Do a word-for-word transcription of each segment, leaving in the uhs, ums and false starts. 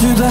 Through the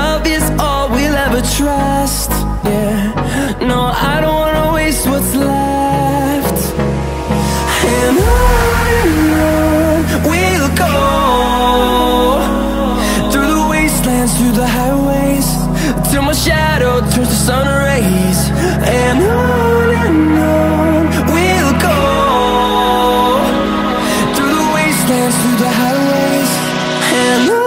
love is all we'll ever trust. Yeah, no, I don't wanna waste what's left. And on and on we'll go, through the wastelands, through the highways, till my shadow turns to sun rays. And on and on we'll go, through the wastelands, through the highways, and on.